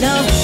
love.